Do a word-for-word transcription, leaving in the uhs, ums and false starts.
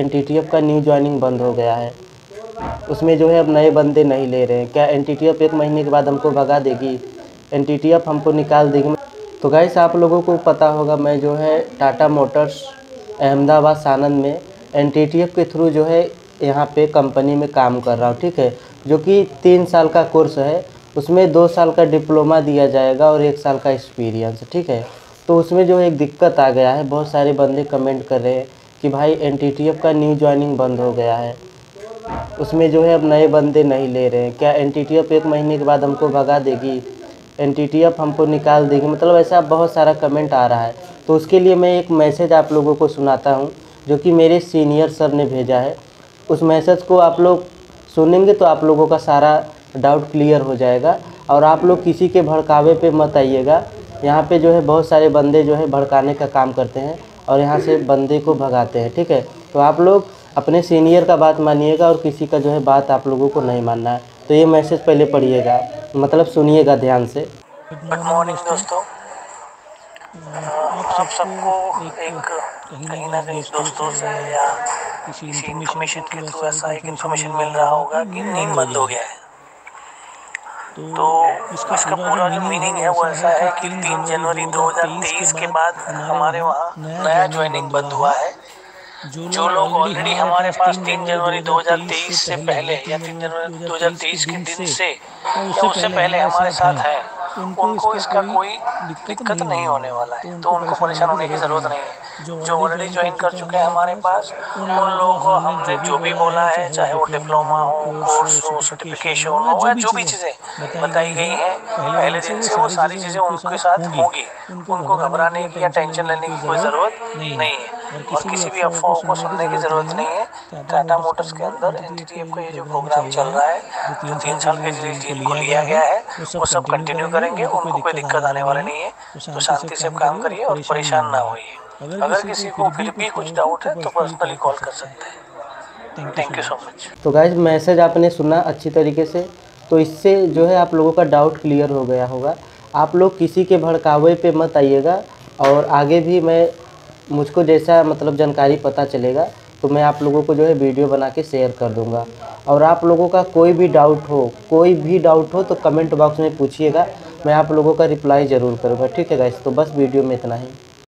N T T F का new joining बंद हो गया है, उसमें जो है अब नए बंदे नहीं ले रहे हैं। क्या एन टी टी एफ एक महीने के बाद हमको भगा देगी? एन टी टी एफ हमको निकाल देगी? तो गाइस आप लोगों को पता होगा, मैं जो है टाटा मोटर्स अहमदाबाद सानंद में एन टी टी एफ के थ्रू जो है यहाँ पे कंपनी में काम कर रहा हूँ, ठीक है, जो कि तीन साल का कोर्स है, उसमें दो साल का डिप्लोमा दिया जाएगा और एक साल का एक्सपीरियंस, ठीक है। तो उसमें जो एक दिक्कत आ गया है, बहुत सारे बंदे कमेंट कर रहे हैं कि भाई एन टी टी एफ का न्यू ज्वाइनिंग बंद हो गया है, उसमें जो है अब नए बंदे नहीं ले रहे हैं। क्या एन टी टी एफ एक महीने के बाद हमको भगा देगी? एन टी टी एफ हमको निकाल देगी? मतलब ऐसा बहुत सारा कमेंट आ रहा है। तो उसके लिए मैं एक मैसेज आप लोगों को सुनाता हूँ जो कि मेरे सीनियर सर ने भेजा है। उस मैसेज को आप लोग सुनेंगे तो आप लोगों का सारा डाउट क्लियर हो जाएगा और आप लोग किसी के भड़कावे पे मत आइएगा। यहाँ पे जो है बहुत सारे बंदे जो है भड़काने का काम करते हैं और यहाँ से बंदे को भगाते हैं, ठीक है। तो आप लोग अपने सीनियर का बात मानिएगा और किसी का जो है बात आप लोगों को नहीं मानना है। तो ये मैसेज पहले पढ़िएगा, मतलब सुनिएगा ध्यान से। गुड मॉर्निंग दोस्तों, आप सबको एक कहीं ना कहीं दोस्तों से या किसी इन्फॉर्मेशन के थ्रू ऐसा एक इन्फॉर्मेशन मिल रहा होगा कि नींद बंद हो गया है। तो इसका, इसका पूरा जो मीनिंग है वो ऐसा है कि तीन जनवरी दो हज़ार तेईस के बाद हमारे वहाँ नया ज्वाइनिंग बंद हुआ है। जो लोग ऑलरेडी हमारे पास तीन जनवरी दो हज़ार तेईस से पहले या तीन जनवरी दो हज़ार तेईस के दिन से या उससे पहले हमारे साथ हैं, उनको इसका कोई दिक्कत नहीं होने वाला है, तो उनको परेशान होने की ज़रूरत नहीं है। जो ऑलरेडी ज्वाइन कर चुके हैं हमारे पास, उन लोगों को हमने जो भी बोला है, चाहे वो डिप्लोमा हो, कोर्स हो, सर्टिफिकेशन हो, या जो भी चीज़ें बताई गई हैं पहले दिन से, वो सारी चीज़ें उनके साथ होगी। उनको घबराने की या टेंशन लेने की कोई ज़रूरत नहीं है और किसी भी अफवाह को सुनने की ज़रूरत नहीं है। टाटा मोटर्स के अंदर एन टी टी एफ का ये जो प्रोग्राम चल रहा है, जो तीन साल के लिए लिया गया है, वो सब कंटिन्यू करेंगे, उनको कोई दिक्कत आने वाली नहीं है। तो शांति से काम करिए और परेशान ना होइए। अगर किसी को फिर भी कुछ डाउट है तो पर्सनली कॉल कर सकते हैं। Thank you so much. तो गाइस मैसेज आपने सुना अच्छी तरीके से, तो इससे जो है आप लोगों का डाउट क्लियर हो गया होगा। आप लोग किसी के भड़कावे पे मत आइएगा और आगे भी मैं मुझको जैसा मतलब जानकारी पता चलेगा तो मैं आप लोगों को जो है वीडियो बना के शेयर कर दूंगा। और आप लोगों का कोई भी डाउट हो, कोई भी डाउट हो तो कमेंट बॉक्स में पूछिएगा, मैं आप लोगों का रिप्लाई ज़रूर करूँगा, ठीक है गाइस। तो बस वीडियो में इतना ही।